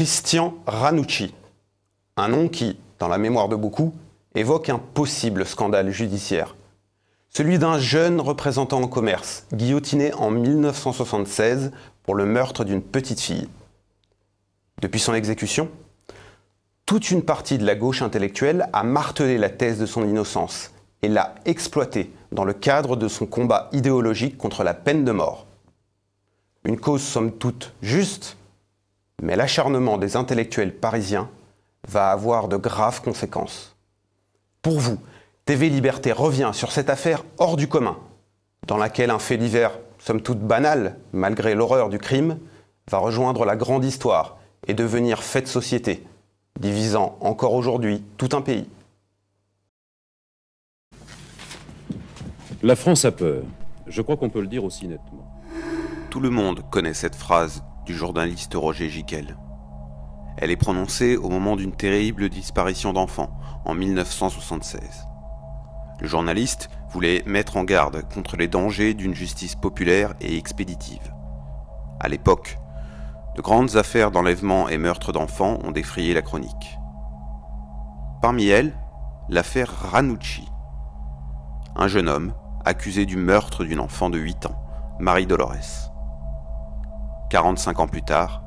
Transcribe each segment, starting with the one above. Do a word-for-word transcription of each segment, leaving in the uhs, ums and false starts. Christian Ranucci, un nom qui, dans la mémoire de beaucoup, évoque un possible scandale judiciaire. Celui d'un jeune représentant en commerce, guillotiné en mille neuf cent soixante-seize pour le meurtre d'une petite fille. Depuis son exécution, toute une partie de la gauche intellectuelle a martelé la thèse de son innocence et l'a exploitée dans le cadre de son combat idéologique contre la peine de mort. Une cause somme toute juste, mais l'acharnement des intellectuels parisiens va avoir de graves conséquences. Pour vous, T V Liberté revient sur cette affaire hors du commun, dans laquelle un fait divers, somme toute banal, malgré l'horreur du crime, va rejoindre la grande histoire et devenir fait de société, divisant encore aujourd'hui tout un pays. La France a peur. Je crois qu'on peut le dire aussi nettement. Tout le monde connaît cette phrase du journaliste Roger Giquel. Elle est prononcée au moment d'une terrible disparition d'enfants, en mille neuf cent soixante-seize. Le journaliste voulait mettre en garde contre les dangers d'une justice populaire et expéditive. À l'époque, de grandes affaires d'enlèvement et meurtre d'enfants ont défrayé la chronique. Parmi elles, l'affaire Ranucci. Un jeune homme accusé du meurtre d'une enfant de huit ans, Maria Dolores. quarante-cinq ans plus tard,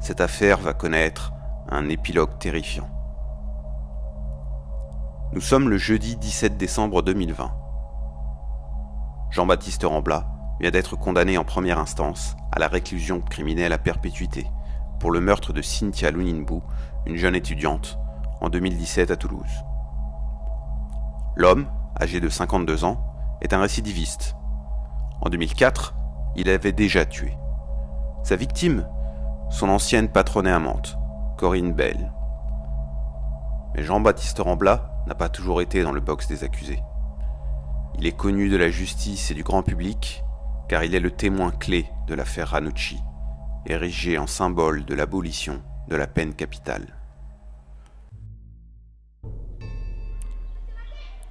cette affaire va connaître un épilogue terrifiant. Nous sommes le jeudi dix-sept décembre deux mille vingt. Jean-Baptiste Rambla vient d'être condamné en première instance à la réclusion criminelle à perpétuité pour le meurtre de Cynthia Lunimbu, une jeune étudiante, en deux mille dix-sept à Toulouse. L'homme, âgé de cinquante-deux ans, est un récidiviste. En deux mille quatre, il avait déjà tué. Sa victime, son ancienne patronne et amante, Corinne Bell. Mais Jean-Baptiste Rambla n'a pas toujours été dans le box des accusés. Il est connu de la justice et du grand public, car il est le témoin clé de l'affaire Ranucci, érigé en symbole de l'abolition de la peine capitale.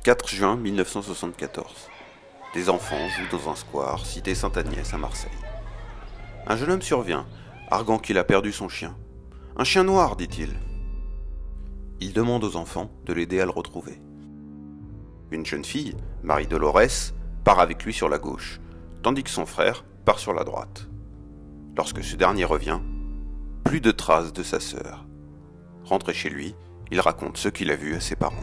quatre juin mille neuf cent soixante-quatorze. Des enfants jouent dans un square, cité Sainte-Agnès à Marseille. Un jeune homme survient, arguant qu'il a perdu son chien. Un chien noir, dit-il. Il demande aux enfants de l'aider à le retrouver. Une jeune fille, Maria Dolores, part avec lui sur la gauche, tandis que son frère part sur la droite. Lorsque ce dernier revient, plus de traces de sa sœur. Rentré chez lui, il raconte ce qu'il a vu à ses parents.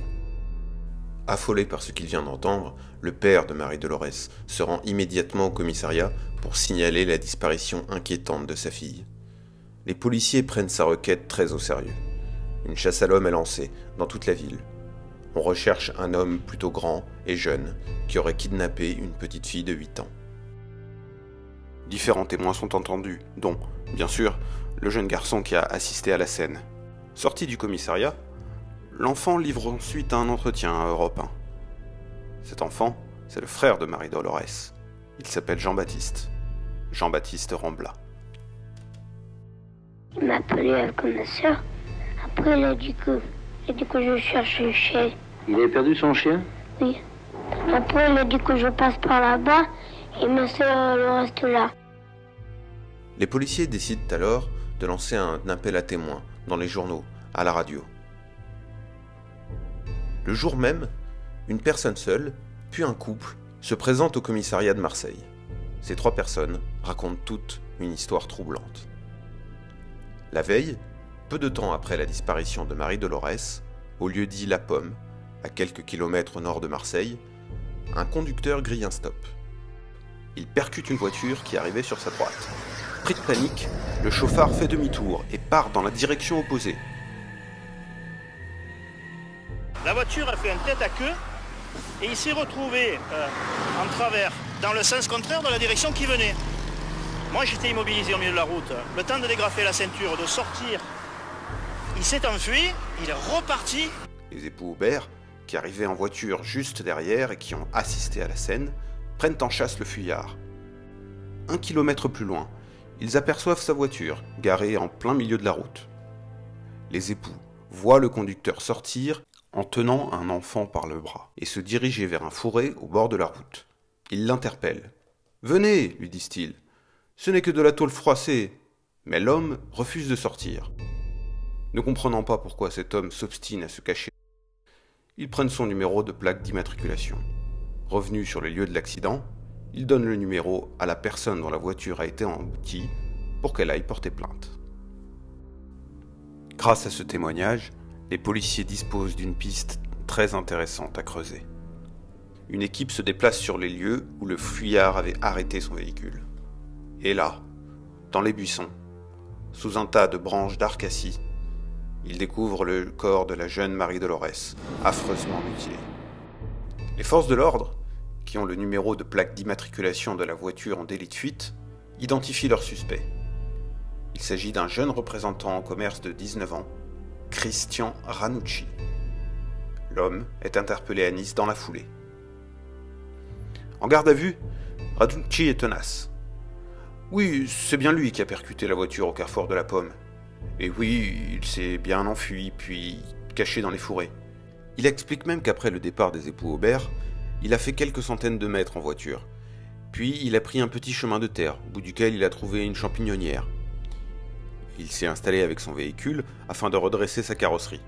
Affolé par ce qu'il vient d'entendre, le père de Maria Dolores se rend immédiatement au commissariat pour signaler la disparition inquiétante de sa fille. Les policiers prennent sa requête très au sérieux. Une chasse à l'homme est lancée dans toute la ville. On recherche un homme plutôt grand et jeune qui aurait kidnappé une petite fille de huit ans. Différents témoins sont entendus, dont, bien sûr, le jeune garçon qui a assisté à la scène. Sorti du commissariat, l'enfant livre ensuite un entretien à Europe un. Cet enfant, c'est le frère de Maria Dolores. Il s'appelle Jean-Baptiste. Jean-Baptiste Rambla. Il m'a appelé avec ma soeur. Après, il a dit que, il a dit que je cherche un chien. Il avait perdu son chien? Oui. Après, il a dit que je passe par là-bas et ma soeur le reste là. Les policiers décident alors de lancer un appel à témoins dans les journaux, à la radio. Le jour même, une personne seule, puis un couple, se présente au commissariat de Marseille. Ces trois personnes racontent toutes une histoire troublante. La veille, peu de temps après la disparition de Maria Dolores, au lieu-dit La Pomme, à quelques kilomètres au nord de Marseille, un conducteur grille un stop. Il percute une voiture qui arrivait sur sa droite. Pris de panique, le chauffard fait demi-tour et part dans la direction opposée. La voiture a fait un tête à queue et il s'est retrouvé euh, en travers, dans le sens contraire de la direction qui venait. Moi j'étais immobilisé au milieu de la route, le temps de dégrafer la ceinture, de sortir. Il s'est enfui, il est reparti. Les époux Aubert, qui arrivaient en voiture juste derrière et qui ont assisté à la scène, prennent en chasse le fuyard. Un kilomètre plus loin, ils aperçoivent sa voiture, garée en plein milieu de la route. Les époux voient le conducteur sortir en tenant un enfant par le bras, et se diriger vers un fourré au bord de la route. Ils l'interpellent. « Venez !» lui disent-ils. « Ce n'est que de la tôle froissée !» Mais l'homme refuse de sortir. Ne comprenant pas pourquoi cet homme s'obstine à se cacher, ils prennent son numéro de plaque d'immatriculation. Revenus sur les lieux de l'accident, ils donnent le numéro à la personne dont la voiture a été emboutie pour qu'elle aille porter plainte. Grâce à ce témoignage, les policiers disposent d'une piste très intéressante à creuser. Une équipe se déplace sur les lieux où le fuyard avait arrêté son véhicule. Et là, dans les buissons, sous un tas de branches d'Arcassie, ils découvrent le corps de la jeune Marie Dolores, affreusement mutilée. Les forces de l'ordre, qui ont le numéro de plaque d'immatriculation de la voiture en délit de fuite, identifient leur suspect. Il s'agit d'un jeune représentant en commerce de dix-neuf ans, Christian Ranucci. L'homme est interpellé à Nice dans la foulée. En garde à vue, Ranucci est tenace. Oui, c'est bien lui qui a percuté la voiture au carrefour de la Pomme. Et oui, il s'est bien enfui, puis caché dans les fourrés. Il explique même qu'après le départ des époux Aubert, il a fait quelques centaines de mètres en voiture. Puis il a pris un petit chemin de terre, au bout duquel il a trouvé une champignonnière. Il s'est installé avec son véhicule afin de redresser sa carrosserie.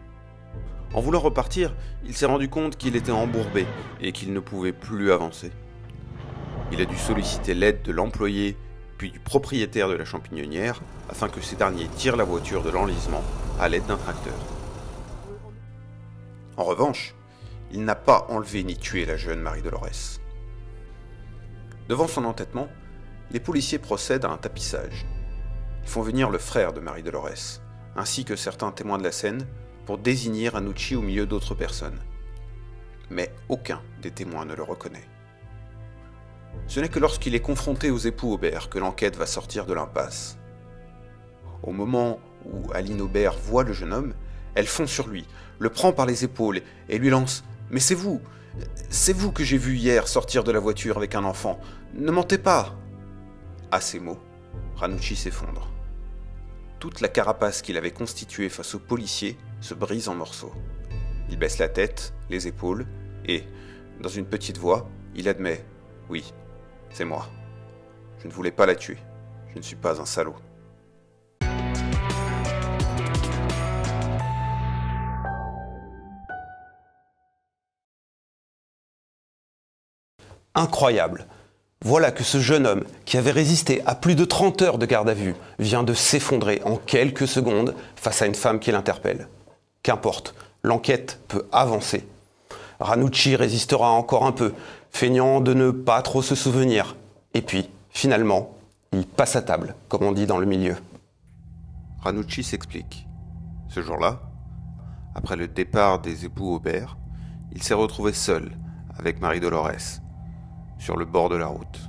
En voulant repartir, il s'est rendu compte qu'il était embourbé et qu'il ne pouvait plus avancer. Il a dû solliciter l'aide de l'employé, puis du propriétaire de la champignonnière, afin que ces derniers tirent la voiture de l'enlisement à l'aide d'un tracteur. En revanche, il n'a pas enlevé ni tué la jeune Marie Dolores. Devant son entêtement, les policiers procèdent à un tapissage. Ils font venir le frère de Marie Dolores, ainsi que certains témoins de la scène, pour désigner Ranucci au milieu d'autres personnes. Mais aucun des témoins ne le reconnaît. Ce n'est que lorsqu'il est confronté aux époux Aubert que l'enquête va sortir de l'impasse. Au moment où Aline Aubert voit le jeune homme, elle fonce sur lui, le prend par les épaules et lui lance « Mais c'est vous, c'est vous que j'ai vu hier sortir de la voiture avec un enfant, ne mentez pas !» À ces mots, Ranucci s'effondre. Toute la carapace qu'il avait constituée face aux policiers se brise en morceaux. Il baisse la tête, les épaules et, dans une petite voix, il admet « Oui. » C'est moi. Je ne voulais pas la tuer. Je ne suis pas un salaud. Incroyable. Voilà que ce jeune homme, qui avait résisté à plus de trente heures de garde à vue, vient de s'effondrer en quelques secondes face à une femme qui l'interpelle. Qu'importe, l'enquête peut avancer. Ranucci résistera encore un peu, feignant de ne pas trop se souvenir. Et puis, finalement, il passe à table, comme on dit dans le milieu. Ranucci s'explique. Ce jour-là, après le départ des époux Aubert, il s'est retrouvé seul avec Marie Dolores, sur le bord de la route.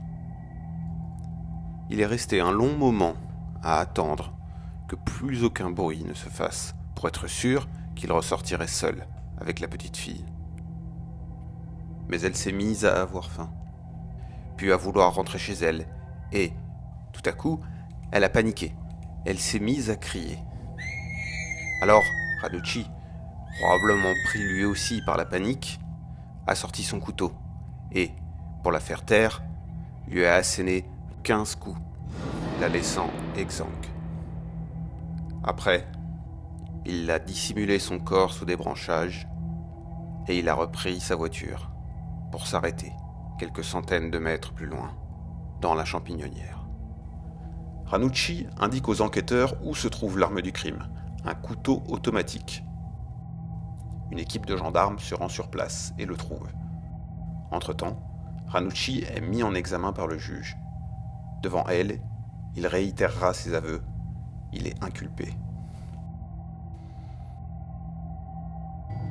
Il est resté un long moment à attendre que plus aucun bruit ne se fasse, pour être sûr qu'il ressortirait seul avec la petite fille. Mais elle s'est mise à avoir faim, puis à vouloir rentrer chez elle, et, tout à coup, elle a paniqué. Elle s'est mise à crier. Alors, Ranucci, probablement pris lui aussi par la panique, a sorti son couteau, et, pour la faire taire, lui a asséné quinze coups, la laissant exsangue. Après, il a dissimulé son corps sous des branchages, et il a repris sa voiture pour s'arrêter, quelques centaines de mètres plus loin, dans la champignonnière. Ranucci indique aux enquêteurs où se trouve l'arme du crime, un couteau automatique. Une équipe de gendarmes se rend sur place et le trouve. Entre-temps, Ranucci est mis en examen par le juge. Devant elle, il réitérera ses aveux. Il est inculpé.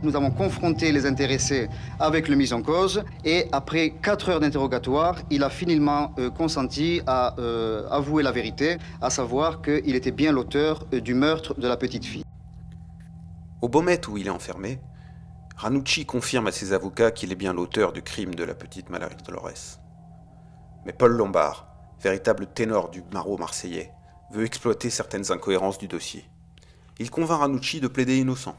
Nous avons confronté les intéressés avec le mis en cause et après quatre heures d'interrogatoire, il a finalement euh, consenti à euh, avouer la vérité, à savoir qu'il était bien l'auteur euh, du meurtre de la petite fille. Au Baumettes où il est enfermé, Ranucci confirme à ses avocats qu'il est bien l'auteur du crime de la petite Marie Dolores. Mais Paul Lombard, véritable ténor du barreau marseillais, veut exploiter certaines incohérences du dossier. Il convainc Ranucci de plaider innocent.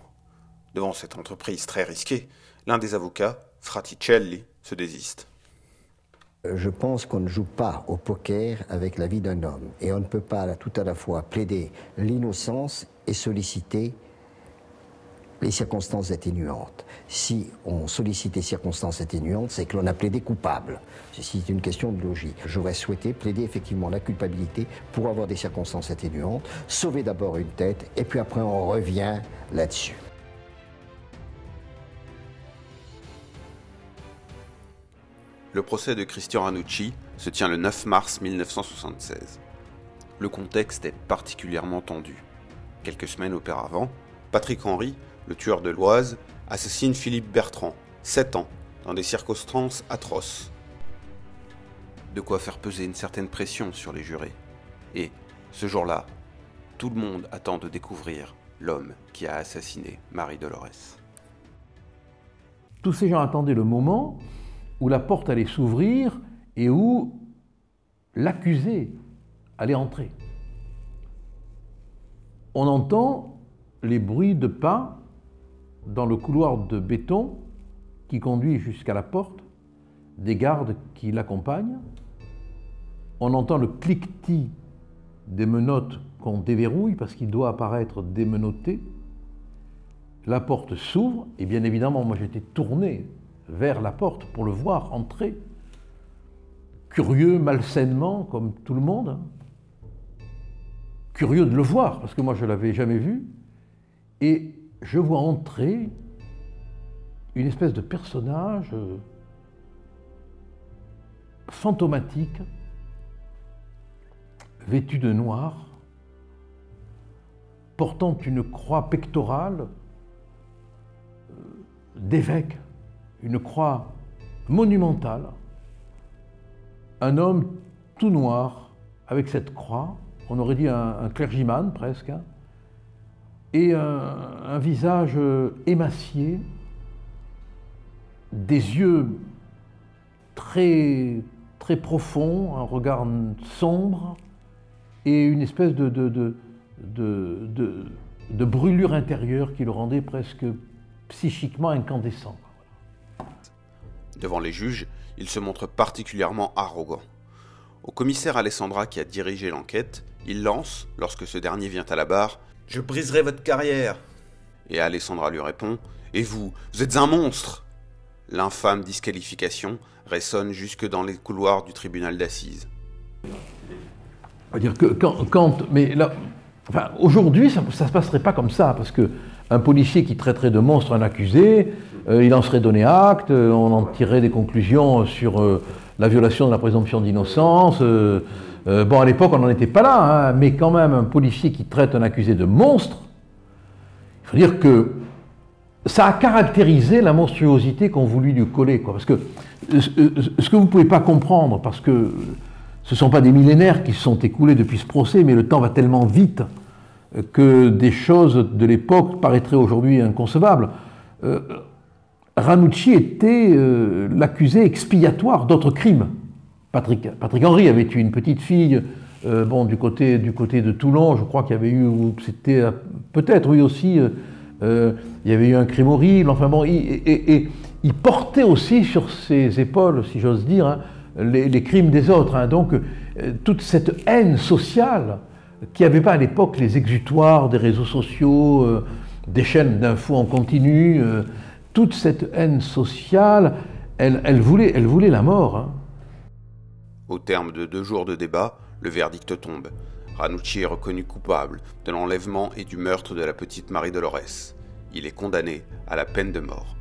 Devant cette entreprise très risquée, l'un des avocats, Fratticelli, se désiste. Je pense qu'on ne joue pas au poker avec la vie d'un homme. Et on ne peut pas tout à la fois plaider l'innocence et solliciter les circonstances atténuantes. Si on sollicitait circonstances atténuantes, c'est que l'on a plaidé coupable. Ceci est une question de logique. J'aurais souhaité plaider effectivement la culpabilité pour avoir des circonstances atténuantes, sauver d'abord une tête, et puis après on revient là-dessus. Le procès de Christian Ranucci se tient le neuf mars mille neuf cent soixante-seize. Le contexte est particulièrement tendu. Quelques semaines auparavant, Patrick Henry, le tueur de l'Oise, assassine Philippe Bertrand, sept ans, dans des circonstances atroces. De quoi faire peser une certaine pression sur les jurés. Et, ce jour-là, tout le monde attend de découvrir l'homme qui a assassiné Marie Dolores. Tous ces gens attendaient le moment où la porte allait s'ouvrir et où l'accusé allait entrer. On entend les bruits de pas dans le couloir de béton qui conduit jusqu'à la porte, des gardes qui l'accompagnent. On entend le cliquetis des menottes qu'on déverrouille parce qu'il doit apparaître démenotté. La porte s'ouvre et bien évidemment, moi j'étais tourné vers la porte pour le voir entrer, curieux, malsainement, comme tout le monde, curieux de le voir, parce que moi je ne l'avais jamais vu, et je vois entrer une espèce de personnage fantomatique, vêtu de noir, portant une croix pectorale d'évêque, une croix monumentale, un homme tout noir avec cette croix, on aurait dit un, un clergyman presque, hein, et un, un visage émacié, des yeux très, très profonds, un regard sombre et une espèce de, de, de, de, de, de brûlure intérieure qui le rendait presque psychiquement incandescent. Devant les juges, il se montre particulièrement arrogant. Au commissaire Alessandra qui a dirigé l'enquête, il lance, lorsque ce dernier vient à la barre, « Je briserai votre carrière !» Et Alessandra lui répond « Et vous, vous êtes un monstre !» L'infâme disqualification résonne jusque dans les couloirs du tribunal d'assises. Quand, quand, enfin, aujourd'hui, ça ne se passerait pas comme ça, parce que un policier qui traiterait de monstre un accusé, euh, il en serait donné acte, euh, on en tirerait des conclusions sur euh, la violation de la présomption d'innocence. Euh, euh, bon, à l'époque, on n'en était pas là, hein, mais quand même, un policier qui traite un accusé de monstre, il faut dire que ça a caractérisé la monstruosité qu'on voulut lui coller, quoi, parce que ce que vous ne pouvez pas comprendre, parce que ce ne sont pas des millénaires qui se sont écoulés depuis ce procès, mais le temps va tellement vite que des choses de l'époque paraîtraient aujourd'hui inconcevables. Euh, Ranucci était euh, l'accusé expiatoire d'autres crimes. Patrick, Patrick Henry avait eu une petite fille, euh, bon, du côté, du côté de Toulon, je crois qu'il y avait eu, c'était peut-être, oui aussi, euh, il y avait eu un crime horrible, enfin bon, il, et, et, et il portait aussi sur ses épaules, si j'ose dire, hein, les, les crimes des autres. Hein, donc, euh, toute cette haine sociale, qui n'avait pas à l'époque les exutoires des réseaux sociaux, euh, des chaînes d'infos en continu. Euh, toute cette haine sociale, elle, elle, voulait, elle voulait la mort. Hein. Au terme de deux jours de débat, le verdict tombe. Ranucci est reconnu coupable de l'enlèvement et du meurtre de la petite Marie Dolores. Il est condamné à la peine de mort.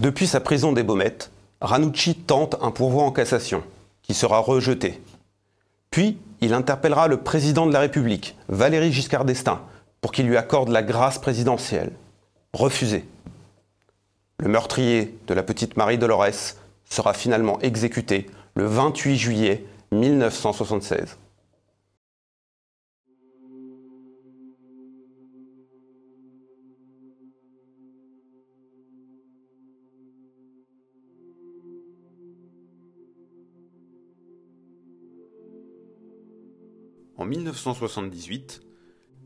Depuis sa prison des Baumettes, Ranucci tente un pourvoi en cassation, qui sera rejeté. Puis, il interpellera le président de la République, Valéry Giscard d'Estaing, pour qu'il lui accorde la grâce présidentielle. Refusé. Le meurtrier de la petite Marie Dolores sera finalement exécuté le vingt-huit juillet mille neuf cent soixante-seize. En mille neuf cent soixante-dix-huit,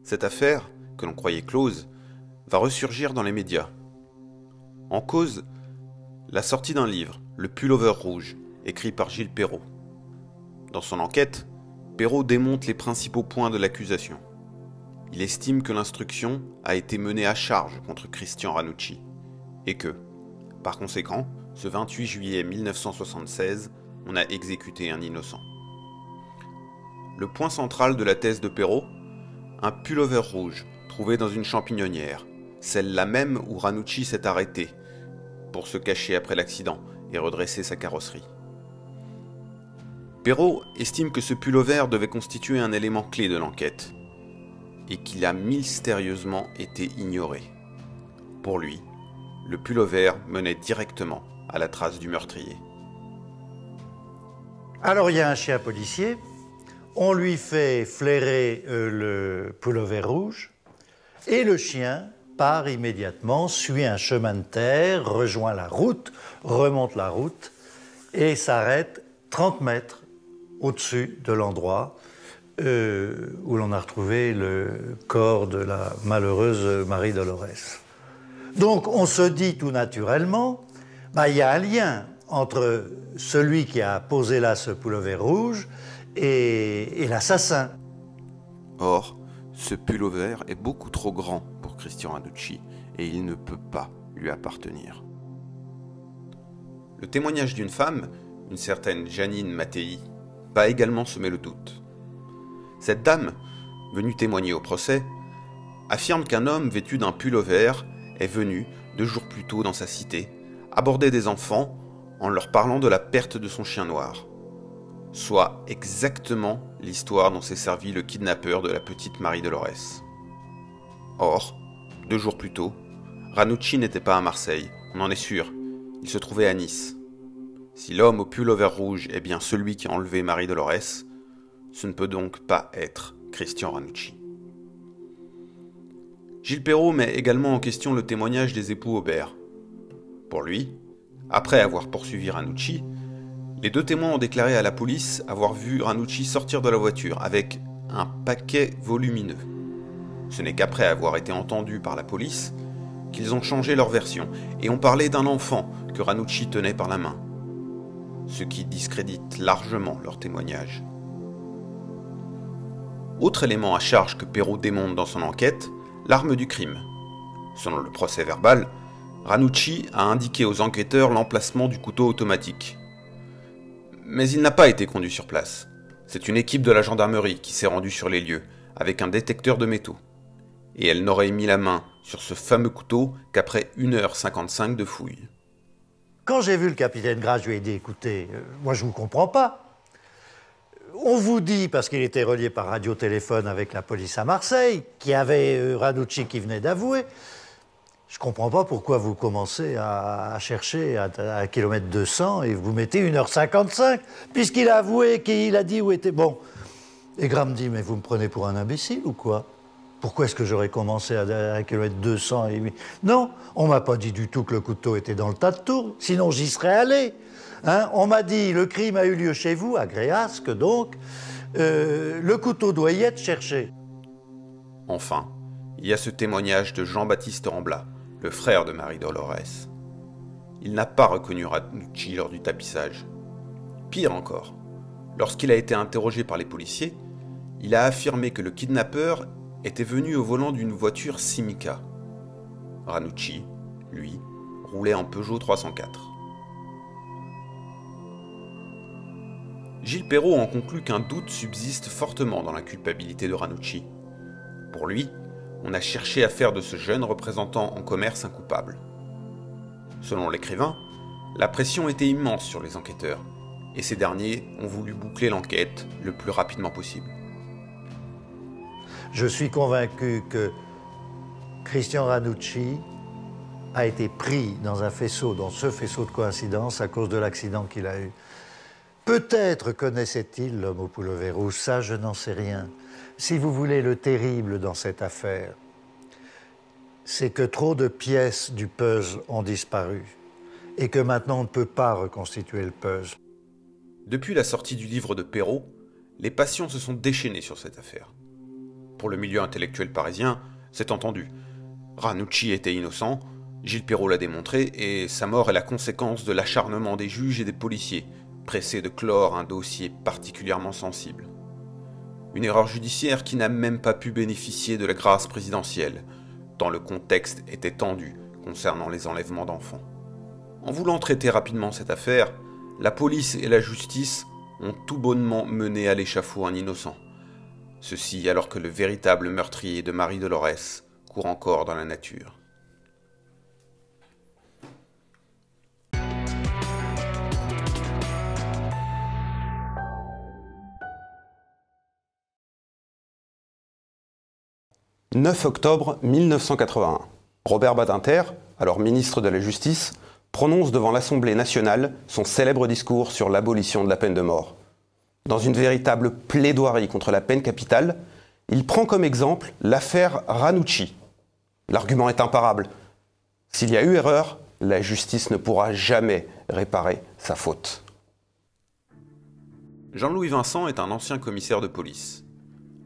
cette affaire, que l'on croyait close, va ressurgir dans les médias. En cause, la sortie d'un livre, Le Pullover Rouge, écrit par Gilles Perrault. Dans son enquête, Perrault démonte les principaux points de l'accusation. Il estime que l'instruction a été menée à charge contre Christian Ranucci et que, par conséquent, ce vingt-huit juillet mille neuf cent soixante-seize, on a exécuté un innocent. Le point central de la thèse de Perrault, un pullover rouge trouvé dans une champignonnière, celle-là même où Ranucci s'est arrêté pour se cacher après l'accident et redresser sa carrosserie. Perrault estime que ce pullover devait constituer un élément clé de l'enquête et qu'il a mystérieusement été ignoré. Pour lui, le pullover menait directement à la trace du meurtrier. Alors il y a un chien policier, on lui fait flairer euh, le pullover rouge et le chien part immédiatement, suit un chemin de terre, rejoint la route, remonte la route et s'arrête trente mètres au-dessus de l'endroit Euh, où l'on a retrouvé le corps de la malheureuse Maria Dolores. Donc on se dit tout naturellement, bah, il y a un lien entre celui qui a posé là ce pullover rouge et, et l'assassin. Or, ce pullover est beaucoup trop grand pour Christian Ranucci et il ne peut pas lui appartenir. Le témoignage d'une femme, une certaine Janine Mattei, va également semer le doute. Cette dame, venue témoigner au procès, affirme qu'un homme vêtu d'un pullover est venu, deux jours plus tôt dans sa cité, aborder des enfants en leur parlant de la perte de son chien noir. Soit exactement l'histoire dont s'est servi le kidnappeur de la petite Maria Dolores. Or, deux jours plus tôt, Ranucci n'était pas à Marseille, on en est sûr, il se trouvait à Nice. Si l'homme au pullover rouge est bien celui qui a enlevé Maria Dolores, ce ne peut donc pas être Christian Ranucci. Gilles Perrault met également en question le témoignage des époux Aubert. Pour lui, après avoir poursuivi Ranucci, les deux témoins ont déclaré à la police avoir vu Ranucci sortir de la voiture avec un paquet volumineux. Ce n'est qu'après avoir été entendus par la police qu'ils ont changé leur version et ont parlé d'un enfant que Ranucci tenait par la main, ce qui discrédite largement leur témoignage. Autre élément à charge que Perrault démonte dans son enquête, l'arme du crime. Selon le procès verbal, Ranucci a indiqué aux enquêteurs l'emplacement du couteau automatique. Mais il n'a pas été conduit sur place. C'est une équipe de la gendarmerie qui s'est rendue sur les lieux, avec un détecteur de métaux. Et elle n'aurait mis la main sur ce fameux couteau qu'après une heure cinquante-cinq de fouille. Quand j'ai vu le capitaine Gras, je lui ai dit « Écoutez, euh, moi je vous comprends pas. On vous dit, parce qu'il était relié par radio-téléphone avec la police à Marseille, qu'il y avait Ranucci qui venait d'avouer. Je comprends pas pourquoi vous commencez à, à chercher à, à kilomètre deux cents et vous mettez une heure cinquante-cinq, puisqu'il a avoué, qu'il a dit où était... Bon. Et Gras me dit, mais vous me prenez pour un imbécile ou quoi? Pourquoi est-ce que j'aurais commencé à, à kilomètre deux cents et... Non, on m'a pas dit du tout que le couteau était dans le tas de Tours, sinon j'y serais allé. Hein, on m'a dit, le crime a eu lieu chez vous, à Gréasque donc, euh, le couteau doit y être cherché. Enfin, il y a ce témoignage de Jean-Baptiste Rambla, le frère de Maria Dolores. Il n'a pas reconnu Ranucci lors du tapissage. Pire encore, lorsqu'il a été interrogé par les policiers, il a affirmé que le kidnappeur était venu au volant d'une voiture Simca. Ranucci, lui, roulait en Peugeot trois cent quatre. Gilles Perrault en conclut qu'un doute subsiste fortement dans la culpabilité de Ranucci. Pour lui, on a cherché à faire de ce jeune représentant en commerce un coupable. Selon l'écrivain, la pression était immense sur les enquêteurs, et ces derniers ont voulu boucler l'enquête le plus rapidement possible. Je suis convaincu que Christian Ranucci a été pris dans un faisceau, dans ce faisceau de coïncidence, à cause de l'accident qu'il a eu. Peut-être connaissait-il l'homme au pullover rouge, ça je n'en sais rien. Si vous voulez, le terrible dans cette affaire, c'est que trop de pièces du puzzle ont disparu et que maintenant on ne peut pas reconstituer le puzzle. Depuis la sortie du livre de Perrault, les passions se sont déchaînées sur cette affaire. Pour le milieu intellectuel parisien, c'est entendu. Ranucci était innocent, Gilles Perrault l'a démontré, et sa mort est la conséquence de l'acharnement des juges et des policiers, pressés de clore un dossier particulièrement sensible. Une erreur judiciaire qui n'a même pas pu bénéficier de la grâce présidentielle, tant le contexte était tendu concernant les enlèvements d'enfants. En voulant traiter rapidement cette affaire, la police et la justice ont tout bonnement mené à l'échafaud un innocent. Ceci alors que le véritable meurtrier de Marie Dolores court encore dans la nature. neuf octobre mille neuf cent quatre-vingt-un, Robert Badinter, alors ministre de la Justice, prononce devant l'Assemblée nationale son célèbre discours sur l'abolition de la peine de mort. Dans une véritable plaidoirie contre la peine capitale, il prend comme exemple l'affaire Ranucci. L'argument est imparable. S'il y a eu erreur, la justice ne pourra jamais réparer sa faute. Jean-Louis Vincent est un ancien commissaire de police.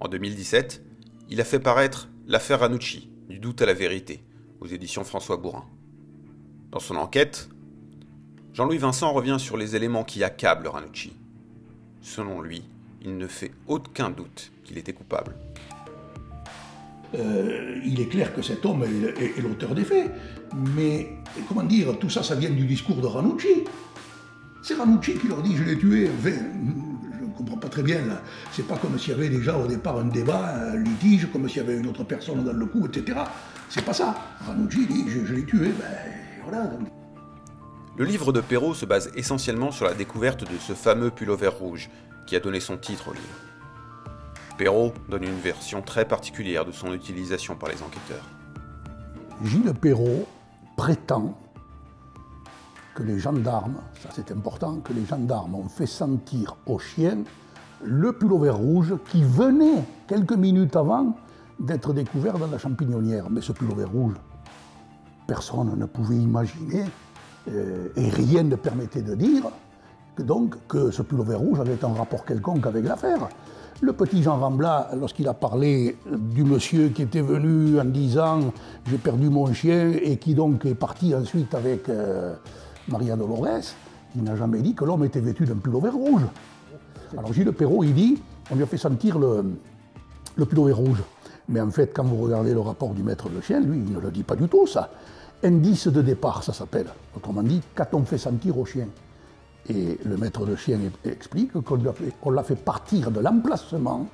En deux mille dix-sept, il a fait paraître l'affaire Ranucci, du doute à la vérité, aux éditions François Bourrin. Dans son enquête, Jean-Louis Vincent revient sur les éléments qui accablent Ranucci. Selon lui, il ne fait aucun doute qu'il était coupable. Euh, il est clair que cet homme est, est, est l'auteur des faits, mais comment dire, tout ça, ça vient du discours de Ranucci. C'est Ranucci qui leur dit « je l'ai tué ». Je ne comprends pas très bien, là. C'est pas comme s'il y avait déjà au départ un débat, un litige, comme s'il y avait une autre personne dans le coup, et cetera. C'est pas ça. Ranucci dit, je, je l'ai tué, ben voilà. Le livre de Perrault se base essentiellement sur la découverte de ce fameux pullover rouge, qui a donné son titre au livre. Perrault donne une version très particulière de son utilisation par les enquêteurs. Gilles Perrault prétend que les gendarmes, ça c'est important, que les gendarmes ont fait sentir aux chiens le pullover rouge qui venait quelques minutes avant d'être découvert dans la champignonnière. Mais ce pullover rouge, personne ne pouvait imaginer euh, et rien ne permettait de dire que, donc, que ce pullover rouge avait un rapport quelconque avec l'affaire. Le petit Jean Rambla, lorsqu'il a parlé du monsieur qui était venu en disant « j'ai perdu mon chien » et qui donc est parti ensuite avec... Euh, Maria Dolores, il n'a jamais dit que l'homme était vêtu d'un pullover rouge. Alors Gilles Perrault, il dit, on lui a fait sentir le, le pullover rouge. Mais en fait, quand vous regardez le rapport du maître de chien, lui, il ne le dit pas du tout, ça. Indice de départ, ça s'appelle. Autrement dit, qu'a-t-on fait sentir au chien? Et le maître de chien explique qu'on l'a fait partir de l'emplacement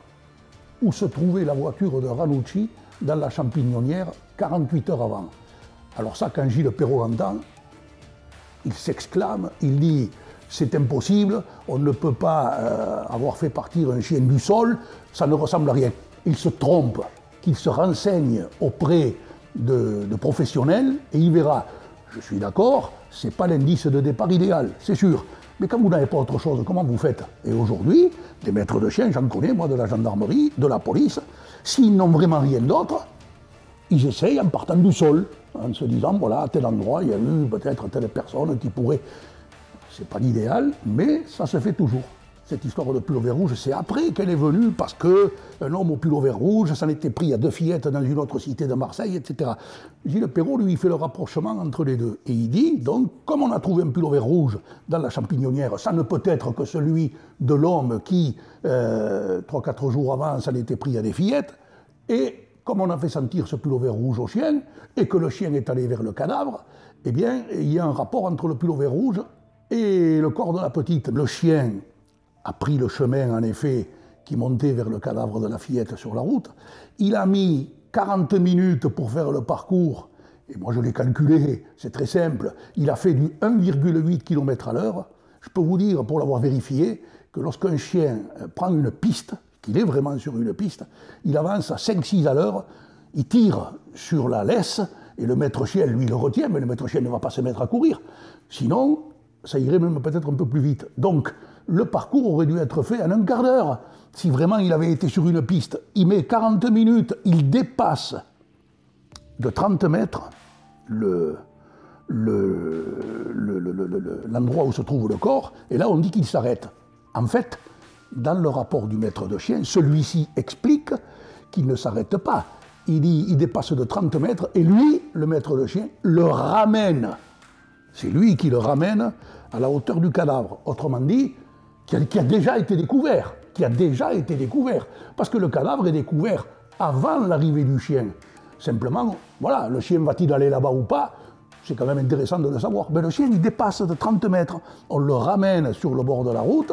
où se trouvait la voiture de Ranucci dans la champignonnière quarante-huit heures avant. Alors ça, quand Gilles Perrault entend, il s'exclame, il dit « c'est impossible, on ne peut pas euh, avoir fait partir un chien du sol, ça ne ressemble à rien ». Il se trompe, qu'il se renseigne auprès de, de professionnels et il verra. Je suis d'accord, ce n'est pas l'indice de départ idéal, c'est sûr. Mais quand vous n'avez pas autre chose, comment vous faites? Et aujourd'hui, des maîtres de chiens, j'en connais, moi, de la gendarmerie, de la police, s'ils n'ont vraiment rien d'autre, ils essayent en partant du sol, en se disant, voilà, à tel endroit, il y a eu peut-être telle personne qui pourrait... C'est pas l'idéal, mais ça se fait toujours. Cette histoire de pullover rouge, c'est après qu'elle est venue, parce qu'un homme au pullover rouge s'en était pris à deux fillettes dans une autre cité de Marseille, et cetera. Gilles Perrault, lui, il fait le rapprochement entre les deux. Et il dit, donc, comme on a trouvé un pullover rouge dans la champignonnière, ça ne peut être que celui de l'homme qui, euh, trois, quatre jours avant, s'en était pris à des fillettes, et... comme on a fait sentir ce pullover rouge au chien, et que le chien est allé vers le cadavre, eh bien, il y a un rapport entre le pullover rouge et le corps de la petite. Le chien a pris le chemin, en effet, qui montait vers le cadavre de la fillette sur la route. Il a mis quarante minutes pour faire le parcours, et moi je l'ai calculé, c'est très simple. Il a fait du un virgule huit kilomètres à l'heure. Je peux vous dire, pour l'avoir vérifié, que lorsqu'un chien prend une piste, qu'il est vraiment sur une piste, il avance à cinq six à l'heure, il tire sur la laisse, et le maître chien, lui, le retient, mais le maître chien ne va pas se mettre à courir. Sinon, ça irait même peut-être un peu plus vite. Donc, le parcours aurait dû être fait en un quart d'heure. Si vraiment il avait été sur une piste, il met quarante minutes, il dépasse de trente mètres le... le, le, le, le, le, l'endroit où se trouve le corps, et là, on dit qu'il s'arrête. En fait, dans le rapport du maître de chien, celui-ci explique qu'il ne s'arrête pas. il, dit, il dépasse de trente mètres, et lui, le maître de chien, le ramène. C'est lui qui le ramène à la hauteur du cadavre. Autrement dit, qui a, qui a déjà été découvert. Qui a déjà été découvert. Parce que le cadavre est découvert avant l'arrivée du chien. Simplement, voilà, le chien va-t-il aller là-bas ou pas? C'est quand même intéressant de le savoir. Mais le chien, il dépasse de trente mètres. On le ramène sur le bord de la route,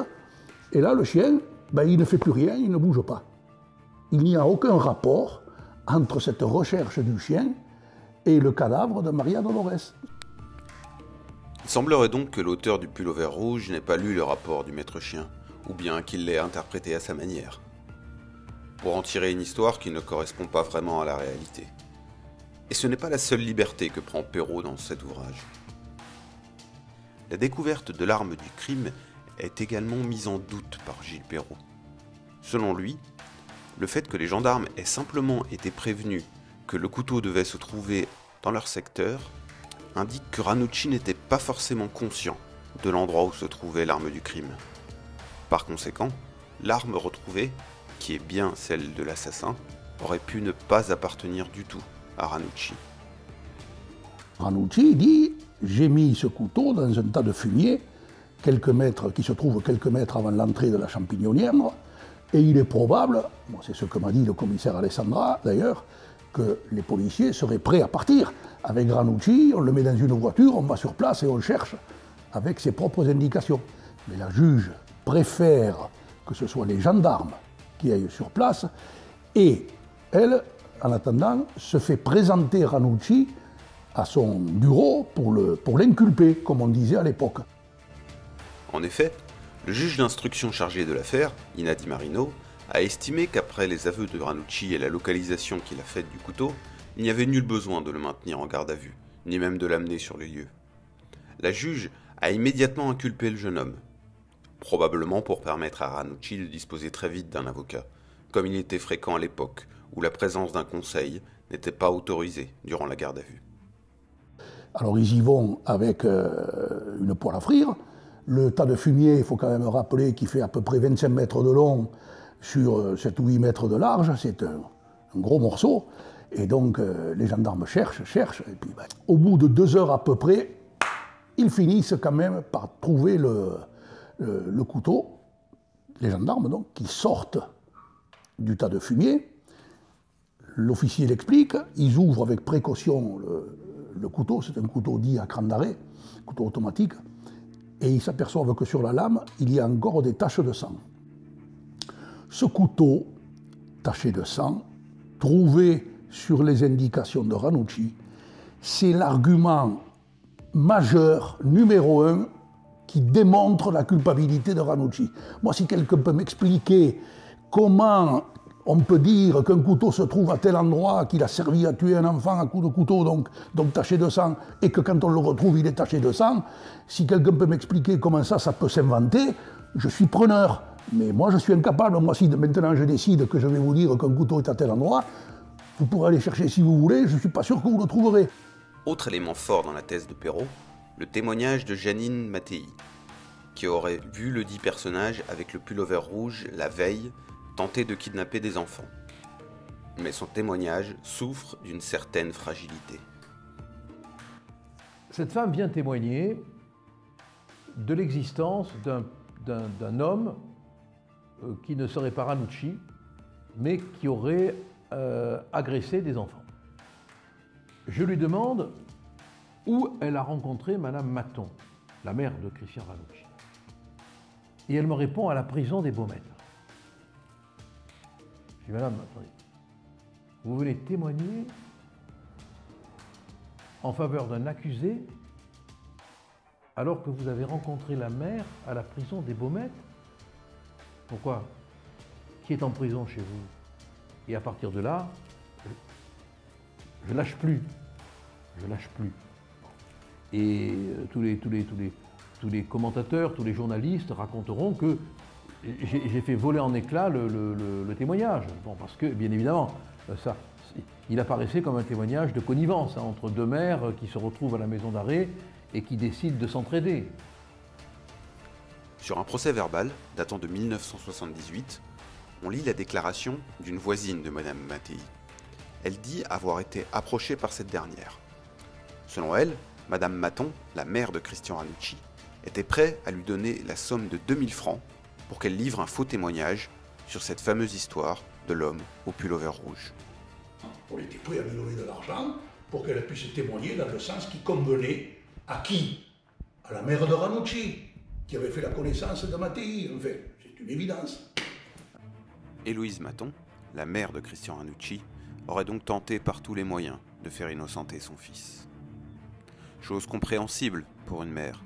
et là, le chien, ben, il ne fait plus rien, il ne bouge pas. Il n'y a aucun rapport entre cette recherche du chien et le cadavre de Maria Dolores. Il semblerait donc que l'auteur du pull au vert rouge n'ait pas lu le rapport du maître chien, ou bien qu'il l'ait interprété à sa manière, pour en tirer une histoire qui ne correspond pas vraiment à la réalité. Et ce n'est pas la seule liberté que prend Perrault dans cet ouvrage. La découverte de l'arme du crime est également mise en doute par Gilles Perrault. Selon lui, le fait que les gendarmes aient simplement été prévenus que le couteau devait se trouver dans leur secteur indique que Ranucci n'était pas forcément conscient de l'endroit où se trouvait l'arme du crime. Par conséquent, l'arme retrouvée, qui est bien celle de l'assassin, aurait pu ne pas appartenir du tout à Ranucci. Ranucci dit « J'ai mis ce couteau dans un tas de fumier quelques mètres, qui se trouve quelques mètres avant l'entrée de la champignonnière, et il est probable, bon, c'est ce que m'a dit le commissaire Alessandra d'ailleurs, que les policiers seraient prêts à partir. Avec Ranucci, on le met dans une voiture, on va sur place et on le cherche avec ses propres indications. Mais la juge préfère que ce soit les gendarmes qui aillent sur place et elle, en attendant, se fait présenter Ranucci à son bureau pour le, pour l'inculper, comme on disait à l'époque. En effet, le juge d'instruction chargé de l'affaire, Inati Marino, a estimé qu'après les aveux de Ranucci et la localisation qu'il a faite du couteau, il n'y avait nul besoin de le maintenir en garde à vue, ni même de l'amener sur les lieux. La juge a immédiatement inculpé le jeune homme, probablement pour permettre à Ranucci de disposer très vite d'un avocat, comme il était fréquent à l'époque où la présence d'un conseil n'était pas autorisée durant la garde à vue. Alors ils y vont avec euh, une poêle à frire. Le tas de fumier, il faut quand même rappeler qu'il fait à peu près vingt-cinq mètres de long sur sept ou huit mètres de large, c'est un, un gros morceau. Et donc euh, les gendarmes cherchent, cherchent, et puis ben, au bout de deux heures à peu près, ils finissent quand même par trouver le, le, le couteau, les gendarmes donc, qui sortent du tas de fumier. L'officier l'explique, ils ouvrent avec précaution le, le couteau, c'est un couteau dit à crâne d'arrêt, couteau automatique, et ils s'aperçoivent que sur la lame, il y a encore des taches de sang. Ce couteau, taché de sang, trouvé sur les indications de Ranucci, c'est l'argument majeur, numéro un, qui démontre la culpabilité de Ranucci. Moi, si quelqu'un peut m'expliquer comment on peut dire qu'un couteau se trouve à tel endroit, qu'il a servi à tuer un enfant à coups de couteau, donc, donc taché de sang, et que quand on le retrouve, il est taché de sang, si quelqu'un peut m'expliquer comment ça, ça peut s'inventer, je suis preneur. Mais moi, je suis incapable. Moi, si maintenant je décide que je vais vous dire qu'un couteau est à tel endroit, vous pourrez aller chercher si vous voulez, je ne suis pas sûr que vous le trouverez. Autre élément fort dans la thèse de Perrault, le témoignage de Janine Mattei, qui aurait vu le dit personnage avec le pull-over rouge la veille tenter de kidnapper des enfants. Mais son témoignage souffre d'une certaine fragilité. Cette femme vient témoigner de l'existence d'un homme qui ne serait pas Ranucci, mais qui aurait euh, agressé des enfants. Je lui demande où elle a rencontré Madame Maton, la mère de Christian Ranucci. Et elle me répond à la prison des Baumettes. Je dis, Madame, attendez, vous venez témoigner en faveur d'un accusé alors que vous avez rencontré la mère à la prison des Baumettes? Pourquoi? Qui est en prison chez vous? Et à partir de là, je ne lâche plus. Je lâche plus. Et tous les, tous les, tous les, tous les commentateurs, tous les journalistes raconteront que j'ai fait voler en éclats le, le, le, le témoignage. Bon, parce que, bien évidemment, ça, il apparaissait comme un témoignage de connivence hein, entre deux mères qui se retrouvent à la maison d'arrêt et qui décident de s'entraider. Sur un procès verbal datant de mille neuf cent soixante-dix-huit, on lit la déclaration d'une voisine de Madame Mattei. elle dit avoir été approchée par cette dernière. Selon elle, Madame Maton, la mère de Christian Ranucci, était prête à lui donner la somme de deux mille francs pour qu'elle livre un faux témoignage sur cette fameuse histoire de l'homme au pullover rouge. On était prêt à lui donner de l'argent pour qu'elle puisse témoigner dans le sens qui convenait à qui? À la mère de Ranucci, qui avait fait la connaissance de Mattei, en fait. C'est une évidence. Héloïse Maton, la mère de Christian Ranucci, aurait donc tenté par tous les moyens de faire innocenter son fils. Chose compréhensible pour une mère.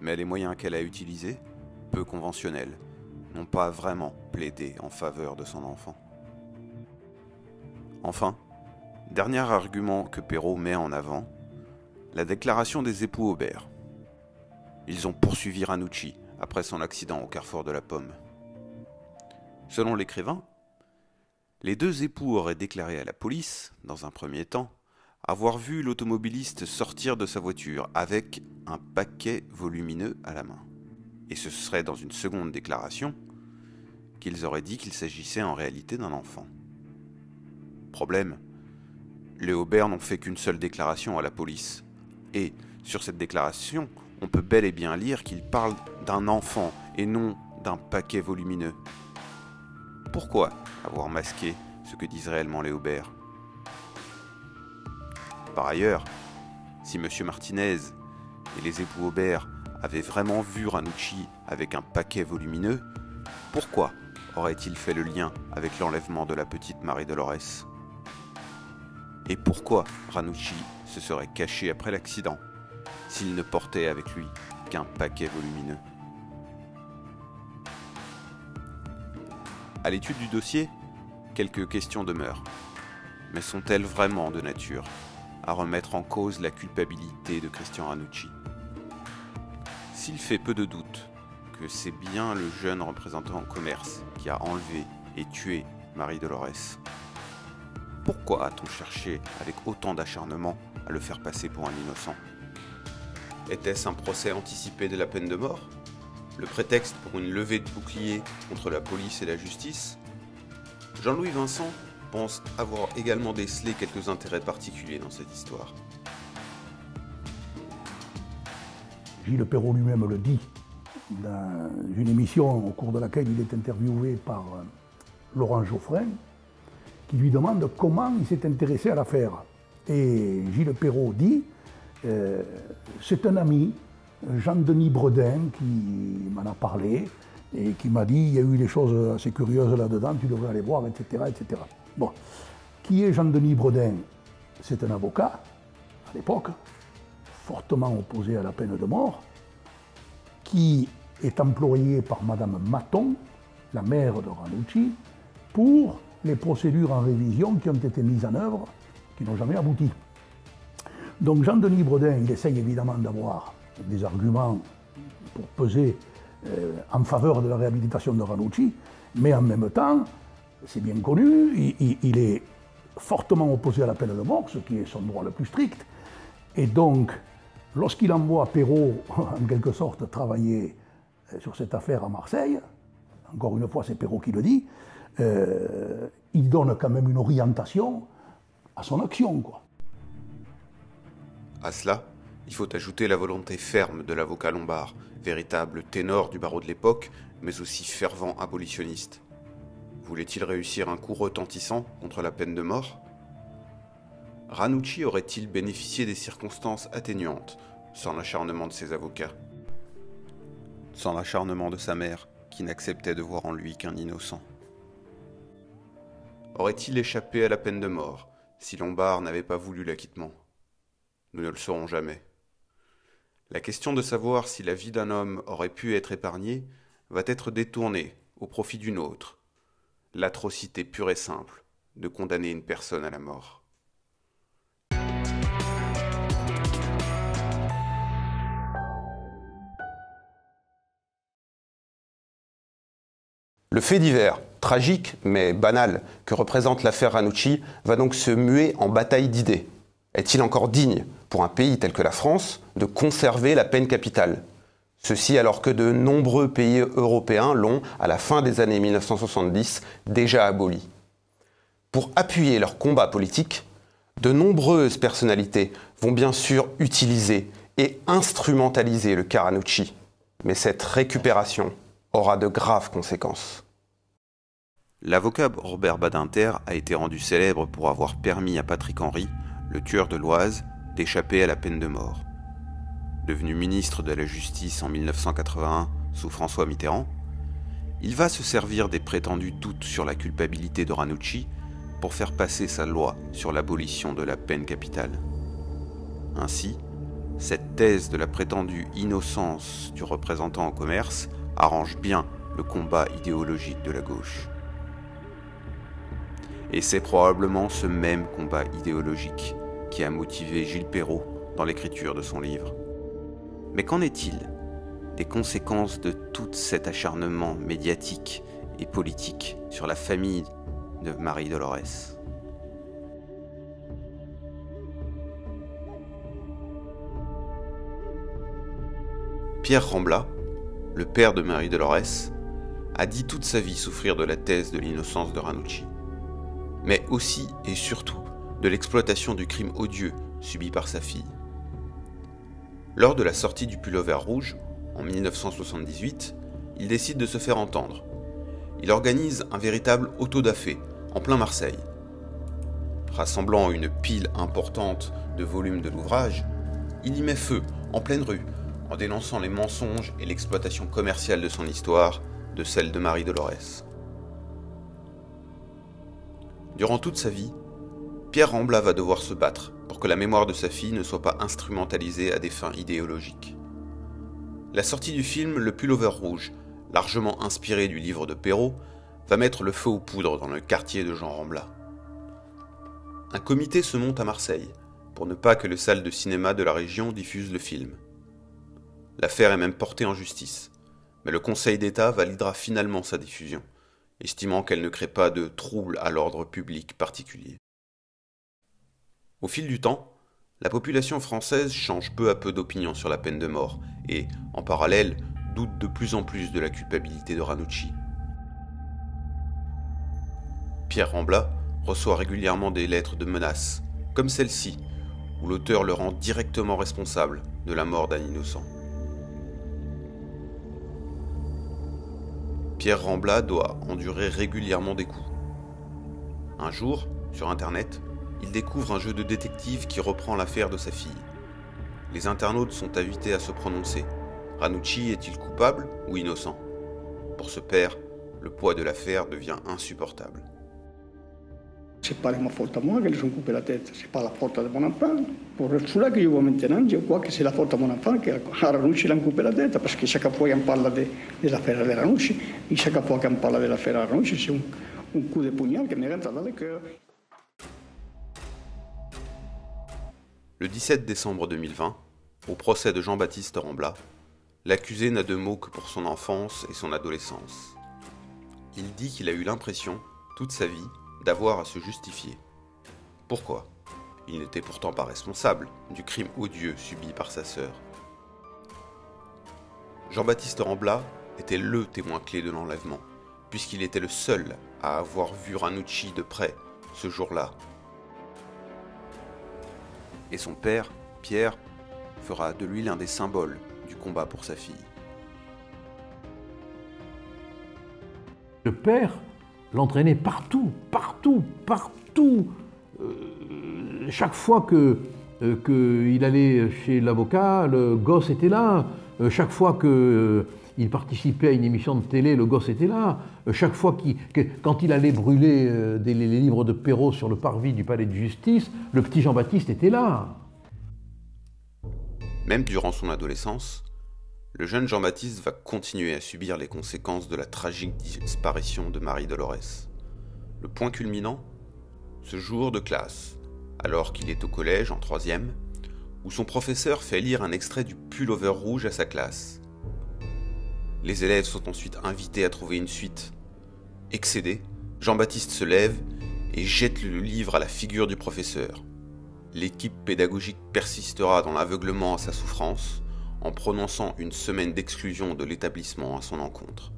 Mais les moyens qu'elle a utilisés, peu conventionnels, n'ont pas vraiment plaidé en faveur de son enfant. Enfin, dernier argument que Perrault met en avant, la déclaration des époux Aubert. Ils ont poursuivi Ranucci après son accident au carrefour de la Pomme. Selon l'écrivain, les deux époux auraient déclaré à la police, dans un premier temps, avoir vu l'automobiliste sortir de sa voiture avec un paquet volumineux à la main. Et ce serait dans une seconde déclaration qu'ils auraient dit qu'il s'agissait en réalité d'un enfant. Problème, les Aubert n'ont fait qu'une seule déclaration à la police. Et sur cette déclaration, on peut bel et bien lire qu'ils parlent d'un enfant et non d'un paquet volumineux. Pourquoi avoir masqué ce que disent réellement les Aubert? Par ailleurs, si M. Martinez et les époux Aubert avaient vraiment vu Ranucci avec un paquet volumineux, pourquoi aurait-il fait le lien avec l'enlèvement de la petite Marie Dolores? Et pourquoi Ranucci se serait caché après l'accident s'il ne portait avec lui qu'un paquet volumineux? À l'étude du dossier, quelques questions demeurent. Mais sont-elles vraiment de nature à remettre en cause la culpabilité de Christian Ranucci? S'il fait peu de doute que c'est bien le jeune représentant en commerce qui a enlevé et tué Marie Dolores, pourquoi a-t-on cherché avec autant d'acharnement à le faire passer pour un innocent? Était-ce un procès anticipé de la peine de mort? Le prétexte pour une levée de bouclier contre la police et la justice? Jean-Louis Vincent pense avoir également décelé quelques intérêts particuliers dans cette histoire. Gilles Perrault lui-même le dit dans une émission au cours de laquelle il est interviewé par Laurent Joffrin, qui lui demande comment il s'est intéressé à l'affaire. Et Gilles Perrault dit euh, « C'est un ami ». Jean-Denis Bredin qui m'en a parlé et qui m'a dit il y a eu des choses assez curieuses là-dedans, tu devrais aller voir, et cetera et cetera. Bon. Qui est Jean-Denis Bredin? C'est un avocat, à l'époque, fortement opposé à la peine de mort, qui est employé par Madame Maton, la mère de Ranucci, pour les procédures en révision qui ont été mises en œuvre, qui n'ont jamais abouti. Donc Jean-Denis Bredin, il essaye évidemment d'avoir des arguments pour peser euh, en faveur de la réhabilitation de Ranucci, mais en même temps, c'est bien connu, il, il est fortement opposé à la peine de mort, ce qui est son droit le plus strict, et donc, lorsqu'il envoie Perrault, en quelque sorte, travailler sur cette affaire à Marseille, encore une fois, c'est Perrault qui le dit, euh, il donne quand même une orientation à son action, quoi. À cela, il faut ajouter la volonté ferme de l'avocat Lombard, véritable ténor du barreau de l'époque, mais aussi fervent abolitionniste. Voulait-il réussir un coup retentissant contre la peine de mort? Ranucci aurait-il bénéficié des circonstances atténuantes, sans l'acharnement de ses avocats? Sans l'acharnement de sa mère, qui n'acceptait de voir en lui qu'un innocent? Aurait-il échappé à la peine de mort, si Lombard n'avait pas voulu l'acquittement? Nous ne le saurons jamais. La question de savoir si la vie d'un homme aurait pu être épargnée va être détournée au profit d'une autre, l'atrocité pure et simple de condamner une personne à la mort. Le fait divers, tragique mais banal, que représente l'affaire Ranucci va donc se muer en bataille d'idées. Est-il encore digne pour un pays tel que la France, de conserver la peine capitale? Ceci alors que de nombreux pays européens l'ont, à la fin des années mille neuf cent soixante-dix, déjà aboli. Pour appuyer leur combat politique, de nombreuses personnalités vont bien sûr utiliser et instrumentaliser le cas Ranucci. Mais cette récupération aura de graves conséquences. L'avocat Robert Badinter a été rendu célèbre pour avoir permis à Patrick Henry, le tueur de l'Oise, d'échapper à la peine de mort. Devenu ministre de la Justice en mille neuf cent quatre-vingt-un sous François Mitterrand, il va se servir des prétendus doutes sur la culpabilité de Ranucci pour faire passer sa loi sur l'abolition de la peine capitale. Ainsi, cette thèse de la prétendue innocence du représentant en commerce arrange bien le combat idéologique de la gauche. Et c'est probablement ce même combat idéologique qui a motivé Gilles Perrault dans l'écriture de son livre. Mais qu'en est-il des conséquences de tout cet acharnement médiatique et politique sur la famille de Maria Dolores? Pierre Rambla, le père de Maria Dolores, a dit toute sa vie souffrir de la thèse de l'innocence de Ranucci, mais aussi et surtout de l'exploitation du crime odieux subi par sa fille. Lors de la sortie du pullover rouge, en mille neuf cent soixante-dix-huit, il décide de se faire entendre. Il organise un véritable auto-da-fé en plein Marseille. Rassemblant une pile importante de volumes de l'ouvrage, il y met feu en pleine rue en dénonçant les mensonges et l'exploitation commerciale de son histoire, de celle de Maria Dolores. Durant toute sa vie, Pierre Rambla va devoir se battre pour que la mémoire de sa fille ne soit pas instrumentalisée à des fins idéologiques. La sortie du film Le Pullover Rouge, largement inspiré du livre de Perrault, va mettre le feu aux poudres dans le quartier de Jean Rambla. Un comité se monte à Marseille pour ne pas que les salles de cinéma de la région diffusent le film. L'affaire est même portée en justice, mais le Conseil d'État validera finalement sa diffusion, estimant qu'elle ne crée pas de trouble à l'ordre public particulier. Au fil du temps, la population française change peu à peu d'opinion sur la peine de mort et, en parallèle, doute de plus en plus de la culpabilité de Ranucci. Pierre Rambla reçoit régulièrement des lettres de menaces, comme celle-ci, où l'auteur le rend directement responsable de la mort d'un innocent. Pierre Rambla doit endurer régulièrement des coups. Un jour, sur Internet, il découvre un jeu de détective qui reprend l'affaire de sa fille. Les internautes sont invités à se prononcer. Ranucci est-il coupable ou innocent? Pour ce père, le poids de l'affaire devient insupportable. C'est pas ma faute à moi qu'ils ont coupé la tête, c'est pas la faute de mon enfant. Pour cela que je vois maintenant, je crois que c'est la faute à mon enfant qu'à Ranucci l'ont coupé la tête, parce que chaque fois qu'on parle de, de l'affaire de Ranucci, et chaque fois qu'on parle de l'affaire de Ranucci, c'est un, un coup de poignard qui me rentre dans le cœur. Le dix-sept décembre deux mille vingt, au procès de Jean-Baptiste Rambla, l'accusé n'a de mots que pour son enfance et son adolescence. Il dit qu'il a eu l'impression, toute sa vie, d'avoir à se justifier. Pourquoi? Il n'était pourtant pas responsable du crime odieux subi par sa sœur. Jean-Baptiste Rambla était le témoin clé de l'enlèvement, puisqu'il était le seul à avoir vu Ranucci de près ce jour-là. Et son père, Pierre, fera de lui l'un des symboles du combat pour sa fille. Le père l'entraînait partout, partout, partout. Euh, chaque fois que euh, qu'il allait chez l'avocat, le gosse était là. Euh, chaque fois qu'il euh, participait à une émission de télé, le gosse était là. Euh, chaque fois qu'il, que, quand il allait brûler euh, des, les livres de Perrault sur le parvis du palais de justice, le petit Jean-Baptiste était là. Même durant son adolescence, le jeune Jean-Baptiste va continuer à subir les conséquences de la tragique disparition de Maria Dolores. Le point culminant, ce jour de classe, alors qu'il est au collège en troisième, où son professeur fait lire un extrait du Pullover rouge à sa classe. Les élèves sont ensuite invités à trouver une suite. Excédé, Jean-Baptiste se lève et jette le livre à la figure du professeur. L'équipe pédagogique persistera dans l'aveuglement à sa souffrance en prononçant une semaine d'exclusion de l'établissement à son encontre.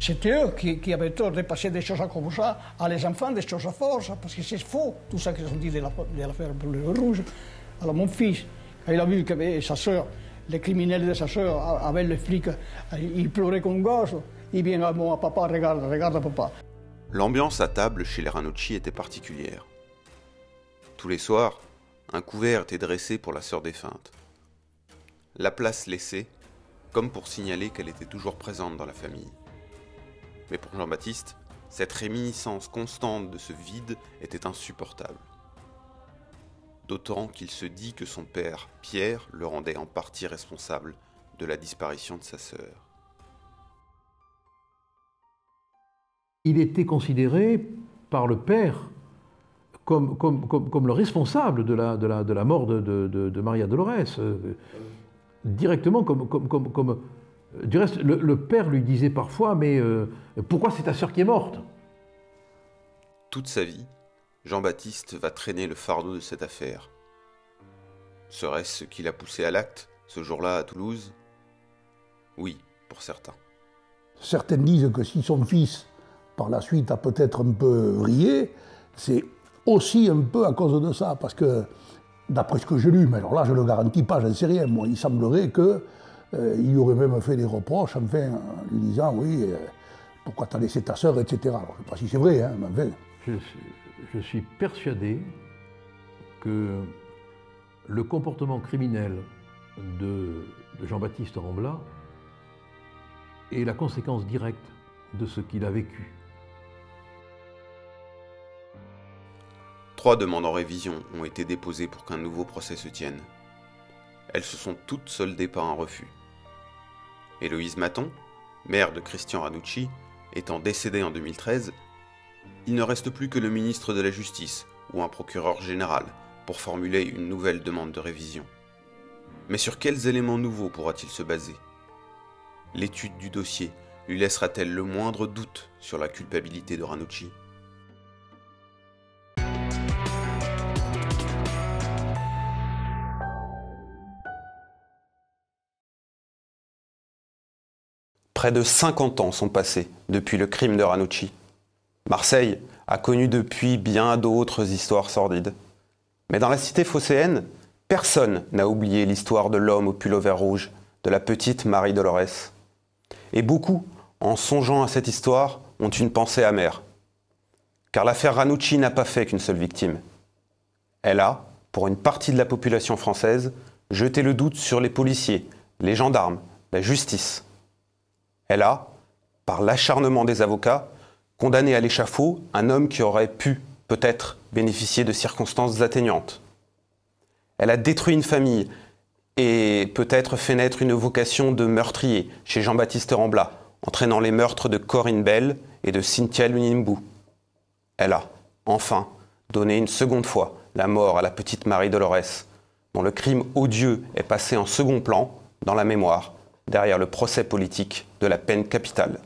C'était eux qui, qui avaient tort de passer des choses comme ça à les enfants, des choses à force, parce que c'est faux, tout ça qu'ils ont dit de l'affaire Bleu Rouge. Alors mon fils, quand il a vu que sa sœur, les criminels de sa sœur, avec les flics, il pleurait comme un gosse, il vient à moi, papa, regarde, regarde papa. L'ambiance à table chez les Ranucci était particulière. Tous les soirs, un couvert était dressé pour la sœur défunte. La place laissée, comme pour signaler qu'elle était toujours présente dans la famille. Mais pour Jean-Baptiste, cette réminiscence constante de ce vide était insupportable. D'autant qu'il se dit que son père, Pierre, le rendait en partie responsable de la disparition de sa sœur. Il était considéré par le père comme, comme, comme, comme le responsable de la, de la, de la mort de, de, de Maria Dolores, euh, directement comme... comme, comme, comme Du reste, le, le père lui disait parfois « Mais euh, pourquoi c'est ta sœur qui est morte ?» Toute sa vie, Jean-Baptiste va traîner le fardeau de cette affaire. Serait-ce ce qui l'a poussé à l'acte, ce jour-là à Toulouse? Oui, pour certains. Certains disent que si son fils, par la suite, a peut-être un peu rié, c'est aussi un peu à cause de ça, parce que, d'après ce que j'ai lu, mais alors là, je ne le garantis pas, j'en sais rien, moi, il semblerait que Euh, il aurait même fait des reproches, enfin, en lui disant, oui, euh, pourquoi t'as laissé ta sœur, et cetera. Alors, je ne sais pas si c'est vrai, hein, mais enfin... Je, je suis persuadé que le comportement criminel de, de Jean-Baptiste Rambla est la conséquence directe de ce qu'il a vécu. Trois demandes en révision ont été déposées pour qu'un nouveau procès se tienne. Elles se sont toutes soldées par un refus. Héloïse Maton, mère de Christian Ranucci, étant décédée en deux mille treize, il ne reste plus que le ministre de la Justice ou un procureur général pour formuler une nouvelle demande de révision. Mais sur quels éléments nouveaux pourra-t-il se baser? L'étude du dossier lui laissera-t-elle le moindre doute sur la culpabilité de Ranucci? Près de cinquante ans sont passés depuis le crime de Ranucci. Marseille a connu depuis bien d'autres histoires sordides. Mais dans la cité phocéenne, personne n'a oublié l'histoire de l'homme au pull-over rouge, de la petite Marie Dolores. Et beaucoup, en songeant à cette histoire, ont une pensée amère. Car l'affaire Ranucci n'a pas fait qu'une seule victime. Elle a, pour une partie de la population française, jeté le doute sur les policiers, les gendarmes, la justice. Elle a, par l'acharnement des avocats, condamné à l'échafaud un homme qui aurait pu, peut-être, bénéficier de circonstances atteignantes. Elle a détruit une famille et peut-être fait naître une vocation de meurtrier chez Jean-Baptiste Rambla, entraînant les meurtres de Corinne Bell et de Cynthia Lunimbu. Elle a, enfin, donné une seconde fois la mort à la petite Marie Dolores, dont le crime odieux est passé en second plan dans la mémoire, derrière le procès politique de la peine capitale.